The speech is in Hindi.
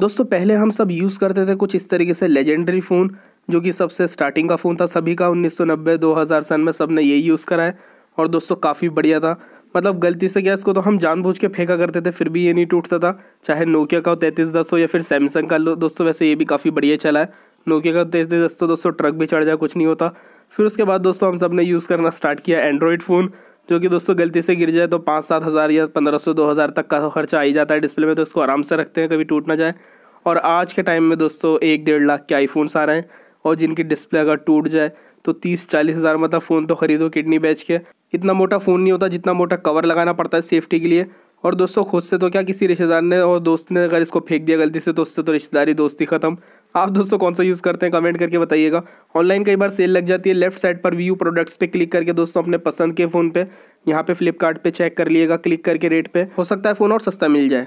दोस्तों पहले हम सब यूज़ करते थे कुछ इस तरीके से लेजेंडरी फ़ोन, जो कि सबसे स्टार्टिंग का फ़ोन था सभी का। 1990-2000 सन में सब ने यही यूज़ करा है और दोस्तों काफ़ी बढ़िया था। मतलब गलती से क्या इसको तो हम जानबूझ के फेंका करते थे फिर भी ये नहीं टूटता था, चाहे नोकिया का 3310 हो या फिर सैमसंग का लो। दोस्तों वैसे ये भी काफ़ी बढ़िया चला है। नोकिया का 3310 तो दोस्तों ट्रक भी चढ़ जाए कुछ नहीं होता। फिर उसके बाद दोस्तों हम सब ने यूज़ करना स्टार्ट किया एंड्रॉयड फ़ोन, जो कि दोस्तों गलती से गिर जाए तो 5-7 हज़ार या 1500-2000 तक का खर्चा आ ही जाता है डिस्प्ले में। तो इसको आराम से रखते हैं कभी टूट ना जाए। और आज के टाइम में दोस्तों 1-1.5 लाख के आईफोन्स आ रहे हैं और जिनकी डिस्प्ले अगर टूट जाए तो 30-40 हज़ार मतलब फ़ोन तो खरीदो किडनी बेच के। इतना मोटा फ़ोन नहीं होता, जितना मोटा कवर लगाना पड़ता है सेफ्टी के लिए। और दोस्तों खुद से तो क्या, किसी रिश्तेदार ने और दोस्त ने अगर इसको फेंक दिया गलती से तो उससे तो रिश्तेदारी दोस्ती ख़त्म। आप दोस्तों कौन सा यूज़ करते हैं कमेंट करके बताइएगा। ऑनलाइन कई बार सेल लग जाती है, लेफ्ट साइड पर व्यू प्रोडक्ट्स पे क्लिक करके दोस्तों अपने पसंद के फ़ोन पे यहाँ पे फ्लिपकार्ट पे चेक कर लीजिएगा, क्लिक करके रेट पे हो सकता है फ़ोन और सस्ता मिल जाए।